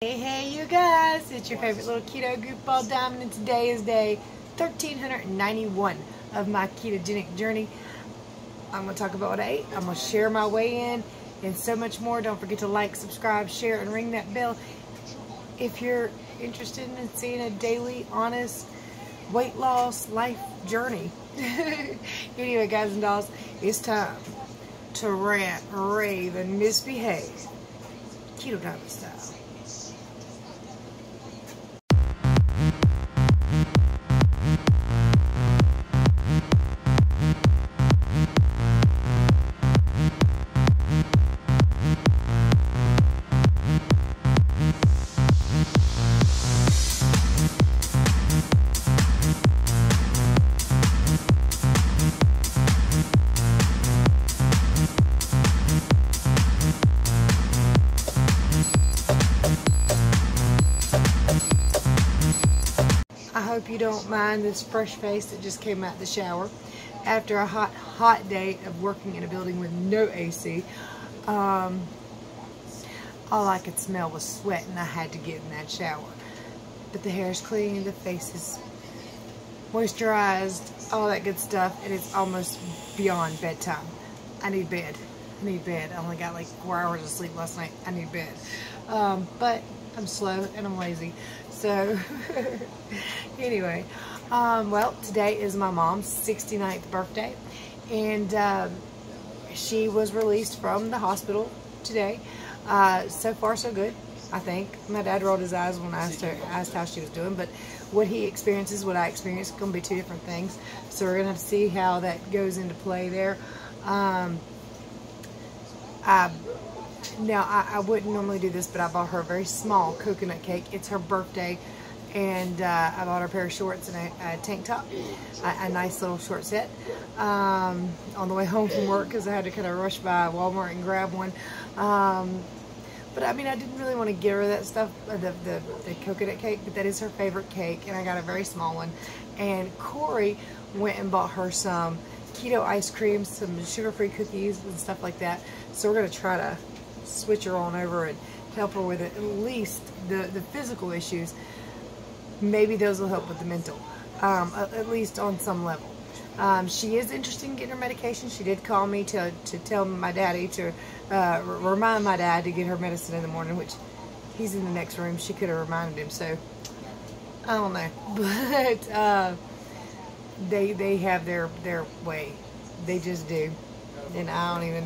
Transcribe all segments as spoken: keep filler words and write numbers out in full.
Hey, hey, you guys! It's your favorite little keto goofball diamond, and today is day one thousand three hundred ninety-one of my ketogenic journey. I'm going to talk about what I ate, I'm going to share my way in, and so much more. Don't forget to like, subscribe, share, and ring that bell if you're interested in seeing a daily, honest weight loss life journey. Anyway, guys and dolls, it's time to rant, rave, and misbehave keto diamond style. Hope you don't mind this fresh face that just came out the shower after a hot hot day of working in a building with no A C. Um, all I could smell was sweat, and I had to get in that shower, but the hair is clean, the face is moisturized, all that good stuff, and it's almost beyond bedtime. I need bed. I need bed. I only got like four hours of sleep last night. I need bed. Um, but I'm slow and I'm lazy. So, anyway, um, well, today is my mom's sixty-ninth birthday, and um, she was released from the hospital today. Uh, so far, so good, I think. My dad rolled his eyes when I asked, her, asked how she was doing, but what he experiences, what I experience, going to be two different things. So we're going to have to see how that goes into play there. Um, I... Now, I, I wouldn't normally do this, but I bought her a very small coconut cake. It's her birthday, and uh, I bought her a pair of shorts and a, a tank top, a, a nice little short set, um, on the way home from work because I had to kind of rush by Walmart and grab one. Um, but, I mean, I didn't really want to give her that stuff, the, the, the coconut cake, but that is her favorite cake, and I got a very small one. And Corey went and bought her some keto ice cream, some sugar-free cookies and stuff like that. So we're going to try to switch her on over and help her with at least the, the physical issues. Maybe those will help with the mental, um, at least on some level. Um, she is interested in getting her medication. She did call me to, to tell my daddy, to uh, remind my dad to get her medicine in the morning, which he's in the next room. She could have reminded him, so I don't know. But uh, they they have their, their way. They just do. And I don't even...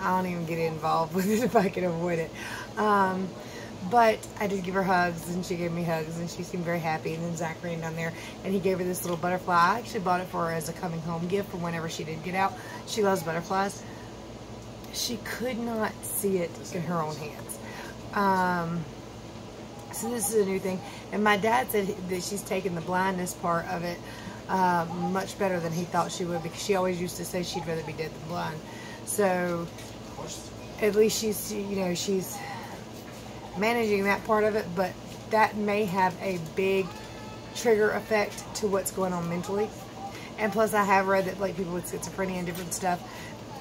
I don't even get involved with it if I can avoid it. Um, but I did give her hugs, and she gave me hugs, and she seemed very happy. And then Zach ran down there, and he gave her this little butterfly. I actually bought it for her as a coming home gift for whenever she did get out. She loves butterflies. She could not see it in her own hands. Um, so this is a new thing. And my dad said that she's taken the blindness part of it uh, much better than he thought she would, because she always used to say she'd rather be dead than blind. So at least she's, you know, she's managing that part of it, but that may have a big trigger effect to what's going on mentally. And plus, I have read that like people with schizophrenia and different stuff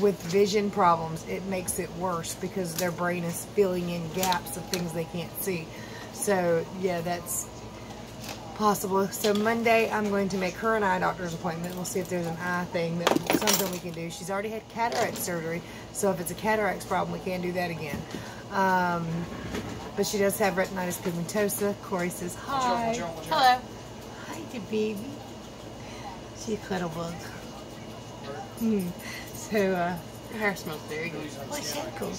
with vision problems, it makes it worse because their brain is filling in gaps of things they can't see. So yeah, that's possible. So Monday, I'm going to make her an eye doctor's appointment. We'll see if there's an eye thing, that something we can do. She's already had cataract surgery, so if it's a cataracts problem, we can do that again. Um, but she does have retinitis pigmentosa. Corey says hi. Hello. Hello. Hi, the baby. She's a cuddle bug. Mm. So uh, her hair smells very good. Oh, she's cool.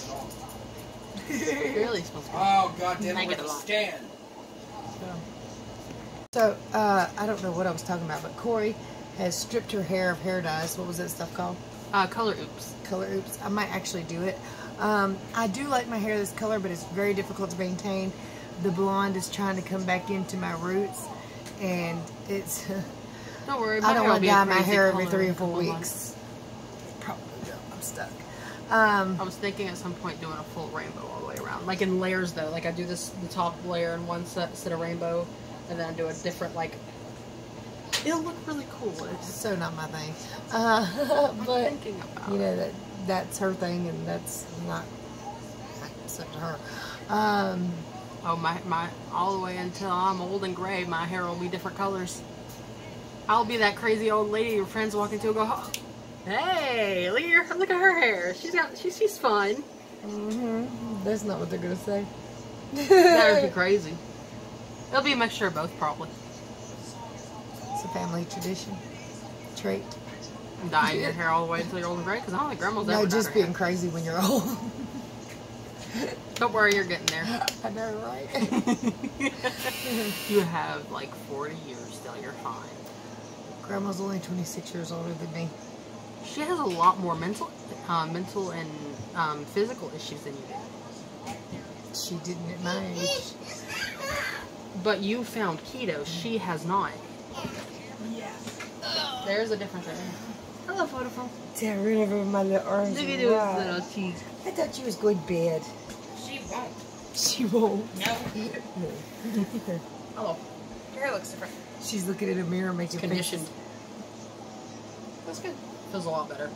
It really smells good. Oh, God damn it! I get a lot. Stand. So. So, uh, I don't know what I was talking about, but Corey has stripped her hair of hair dyes. What was that stuff called? Uh, Color Oops. Color Oops. I might actually do it. Um, I do like my hair this color, but it's very difficult to maintain. The blonde is trying to come back into my roots, and it's... Don't worry. I don't want to dye my hair every three or four weeks. Probably don't. I'm stuck. Um, I was thinking at some point doing a full rainbow all the way around. Like in layers, though. Like I do this the top layer in one set, set of rainbow. And then I do a different, like, it'll look really cool. It's so not my thing. Uh, but, I'm thinking about you know, that that's her thing, and that's not, that's up to her. Um, So my, my all the way until I'm old and gray, my hair will be different colors. I'll be that crazy old lady your friends walk into and go, oh, hey, look at, your, look at her hair. She's got, she, she's fun. Mm-hmm. That's not what they're going to say. That would be crazy. It'll be a mixture of both, probably. It's a family tradition. Trait. Dyeing your hair all the way until you're old and gray? Because I don't think grandma's no, ever No, just being hair. crazy when you're old. Don't worry, you're getting there. I know, right? You have like forty years still, you're fine. Grandma's only twenty-six years older than me. She has a lot more mental uh, mental and um, physical issues than you did. She didn't at my age. But you found keto. She has not. Yeah. There's a difference there. Hello, beautiful. Get rid of her with my little arms. Look at wow. those little cheeks. I thought she was going to bed. She won't. She won't. No. no. Hello. Your hair looks different. She's looking in a mirror making conditioned. Faces. That's good. Feels a lot better.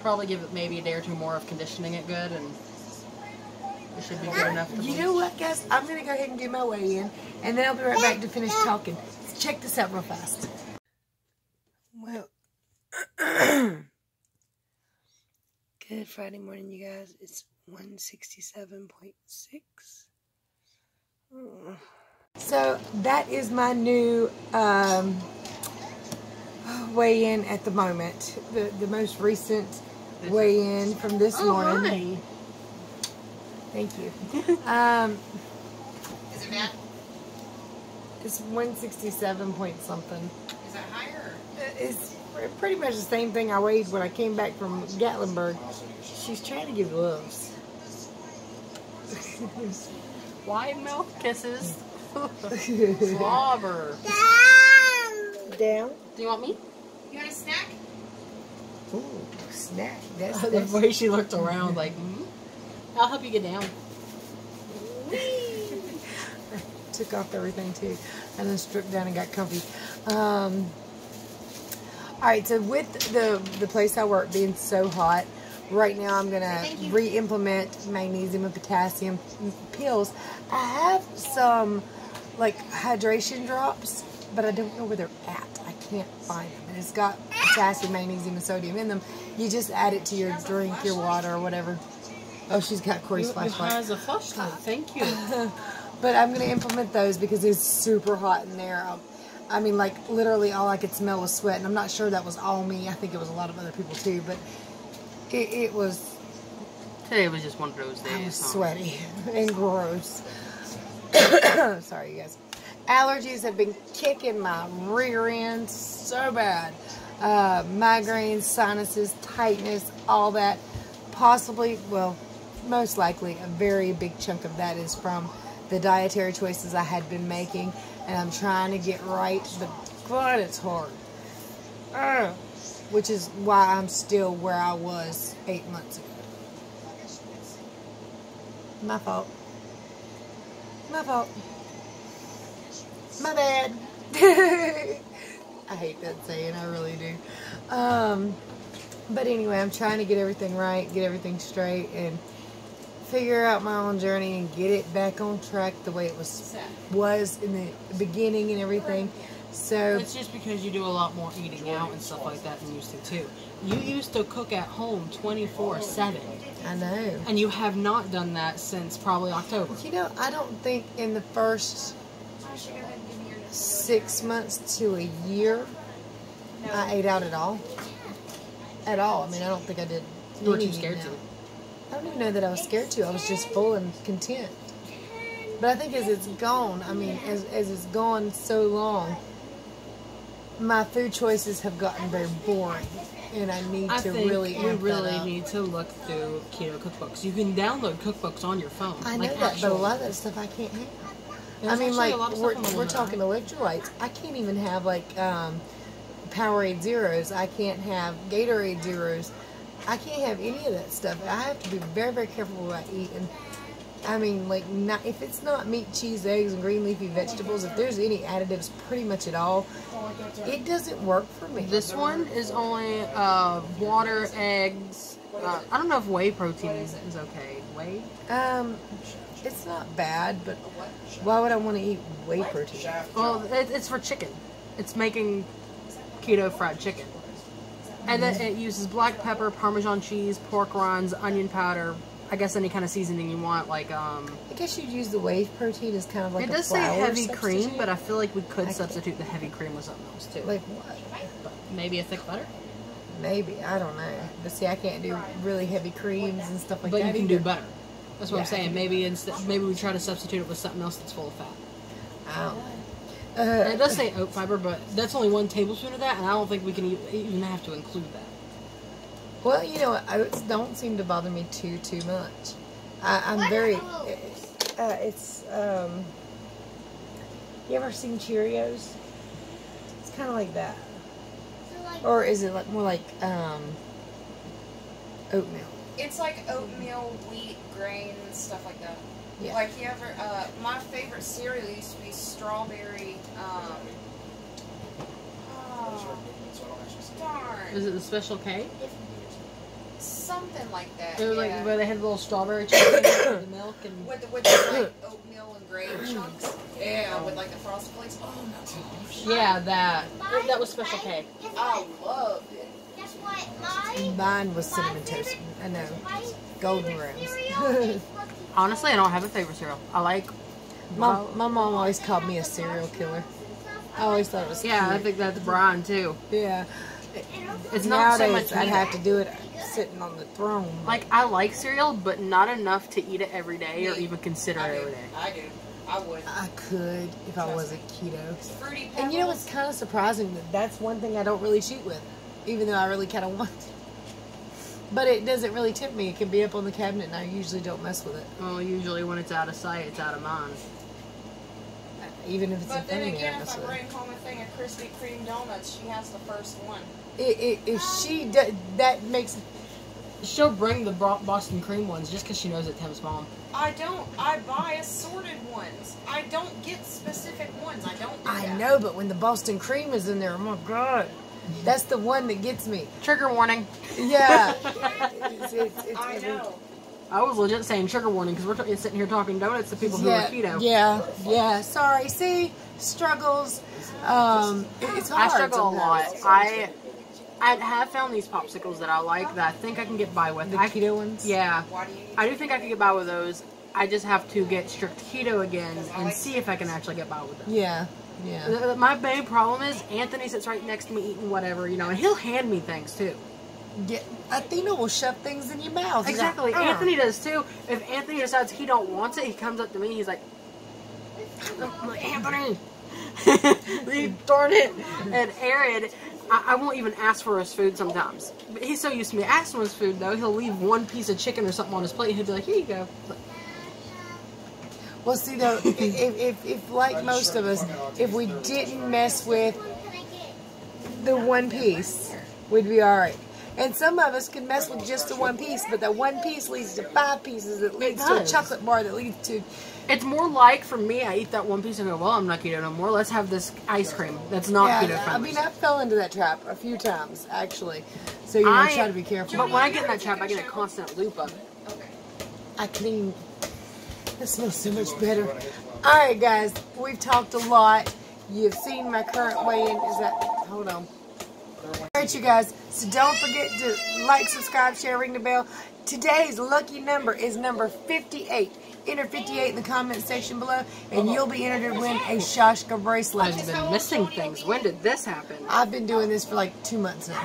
Probably give it maybe a day or two more of conditioning it good, and it should be good enough. To you know what, guys? I'm going to go ahead and do my weigh in, and then I'll be right back to finish talking. Let's check this out real fast. Well, good Friday morning, you guys. It's one sixty-seven point six. Oh. So that is my new um, weigh-in at the moment. The, the most recent weigh-in from this oh, morning. Hi. Thank you. um, is it bad? It's one sixty-seven point something. Is that higher? It's pretty much the same thing I weighed when I came back from Gatlinburg. She's trying to give loves. Wide mouth kisses. Slobber. Down. Down. Do you want me? You want a snack? Ooh, snack. That's, oh, that's the way she looked around like, mm-hmm. I'll help you get down. I took off everything too. And then stripped down and got comfy. Um, Alright, so with the, the place I work being so hot, right now I'm going to re-implement magnesium and potassium pills. I have some, like, hydration drops, but I don't know where they're at. I can't find them. And it's got potassium, magnesium, and sodium in them. You just add it to your drink, your water, or whatever. Oh, she's got Corey's flashlight. She has a flashlight. Thank you. But I'm going to implement those because it's super hot in there. I'll, I mean, like, literally all I could smell was sweat. And I'm not sure that was all me. I think it was a lot of other people, too. But It, it was... Today was just one of those days. I was huh? sweaty and gross. Sorry, you guys. Allergies have been kicking my rear end so bad. Uh, migraines, sinuses, tightness, all that. Possibly, well, most likely, a very big chunk of that is from the dietary choices I had been making. And I'm trying to get right, but God, it's hard. Ugh. Which is why I'm still where I was eight months ago. My fault. My fault. My bad. I hate that saying, I really do. Um, but anyway, I'm trying to get everything right, get everything straight, and figure out my own journey and get it back on track the way it was was in the beginning and everything. So it's just because you do a lot more eating out and stuff like that than you used to too. You used to cook at home twenty-four seven. I know. And you have not done that since probably October. You know, I don't think in the first six months to a year I ate out at all. At all. I mean, I don't think I did. You were too scared to. I don't even know that I was scared to. I was just full and content. But I think as it's gone, I mean, as, as it's gone so long, my food choices have gotten very boring, and I need I to think really. We really need to look through keto cookbooks. You can download cookbooks on your phone. I like know that, actual. But a lot of that stuff I can't have. There's I mean, like we're we're talking electrolytes. I can't even have like um, Powerade zeros. I can't have Gatorade zeros. I can't have any of that stuff. I have to be very very careful what I eat, and I mean, like not if it's not meat, cheese, eggs, and green leafy vegetables. If there's any additives, pretty much at all. It doesn't work for me. This one is only uh, water, eggs. Uh, I don't know if whey protein is, is okay. Whey? Um, it's not bad, but why would I want to eat whey protein? Well, it's for chicken. It's making keto fried chicken. And then it uses black pepper, Parmesan cheese, pork rinds, onion powder, I guess any kind of seasoning you want, like, um... I guess you'd use the whey protein as kind of like a flour substitute. It does say heavy cream, but I feel like we could substitute the heavy cream with something else, too. Like what? Maybe a thick butter? Maybe. I don't know. But see, I can't do really heavy creams and stuff like that. But you can do butter. That's what I'm saying. Maybe instead, maybe we try to substitute it with something else that's full of fat. I don't know. Uh, and it does say oat fiber, but that's only one tablespoon of that, and I don't think we can even, even have to include that. Well, you know, oats don't seem to bother me too, too much. I, I'm very... Uh, it's, um... You ever seen Cheerios? It's kind of like that. Or is it like more like, um... oatmeal? It's like oatmeal, wheat, grain, stuff like that. Yeah. Like, you ever, uh, my favorite cereal used to be strawberry, um, oh, darn. Was it the Special K? Something like that, it was yeah. Like, where they had little strawberry chunks with the milk and... With the, with the like, oatmeal and grain chunks? Yeah, with, like, the frosted flakes. Oh, my gosh. Yeah, that. That was Special K. I loved it. Guess what? Mine? Mine was Cinnamon Toast. I know. Golden Rings. Honestly, I don't have a favorite cereal. I like... My, my mom always called me a cereal killer. I always thought it was Yeah, cute. I think that's Brian, too. Yeah. It, it's not so much I'd have to do it sitting on the throne. Like, I like cereal, but not enough to eat it every day me. or even consider I it do. every day. I do. I would. I could if Trust I wasn't keto. And you know, it's kind of surprising that that's one thing I don't really cheat with, even though I really kind of want to. But it doesn't really tempt me. It can be up on the cabinet, and I usually don't mess with it. Well, usually when it's out of sight, it's out of mind. Even if it's but in front of me, I mess with it. But then again, if I bring home a thing of Krispy Kreme donuts, she has the first one. It, it, if she does, that makes... She'll bring the Boston cream ones just because she knows it tempts mom. I don't. I buy assorted ones. I don't get specific ones. I don't do I that. know, but when the Boston cream is in there, oh my God. That's the one that gets me. Trigger warning. Yeah. it's, it's, it's, I know. Every... I was legit saying trigger warning because we're t sitting here talking donuts to people who yeah, are keto. Yeah. Yeah. Sorry. See? Struggles. Um, it's hard. I struggle a lot. I... I have found these popsicles that I like that I think I can get by with. The I, keto ones? Yeah. I do think I can get by with those. I just have to get strict keto again and see if I can actually get by with them. Yeah. Yeah. My big problem is Anthony sits right next to me eating whatever, you know, and he'll hand me things too. Yeah. Athena will shove things in your mouth. Exactly. Like, oh. Anthony does too. If Anthony decides he don't want it, he comes up to me and he's like, I'm like, Anthony, you darn it. And Aaron... I, I won't even ask for his food sometimes. But he's so used to me asking for his food, though. He'll leave one piece of chicken or something on his plate, and he'll be like, here you go. But... Well, see, though, if, if, if, like most of us, if we didn't mess with the one piece, we'd be all right. And some of us can mess with just the one piece, but that one piece leads to five pieces. It leads it to a chocolate bar that leads to... It's more like, for me, I eat that one piece and go, well, I'm not keto no more. Let's have this ice cream that's not yeah, keto friendly. I mean, I fell into that trap a few times, actually. So, you know, I, try to be careful. But when I get in that trap, I get a constant loop of it. Okay. I clean. That smells so much better. All right, guys. We've talked a lot. You've seen my current weigh-in. Is that... Hold on. All right, you guys. So, don't forget to like, subscribe, share, ring the bell. Today's lucky number is number fifty-eight. Enter fifty-eight in the comment section below, and you'll be entered to win a Sashka bracelet. I've been missing things. When did this happen? I've been doing this for like two months now.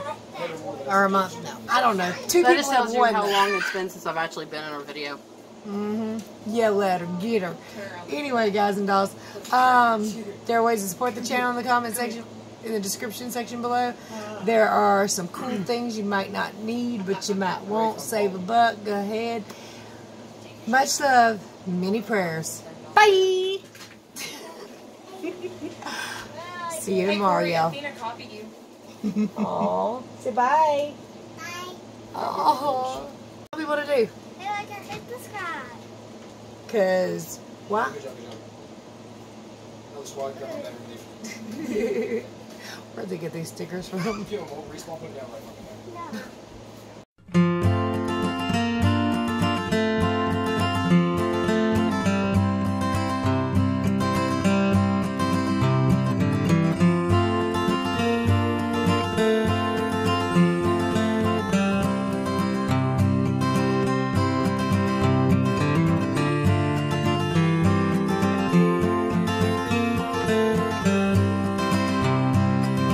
Or a month now. I don't know. Two that people just tells have won. That how long it's been since I've actually been in our video. Mm-hmm. Yeah, let her. Get her. Anyway, guys and dolls, um, there are ways to support the channel in the comment section, in the description section below. There are some cool things you might not need, but you might want. Save a buck. Go ahead. Much love. Many prayers. Bye. See you hey, tomorrow, y'all. Athena copied you. Aww. Say bye. Bye. Aww. Tell me what to do. They like to hit the sky. Cause what? Where'd they get these stickers from? No.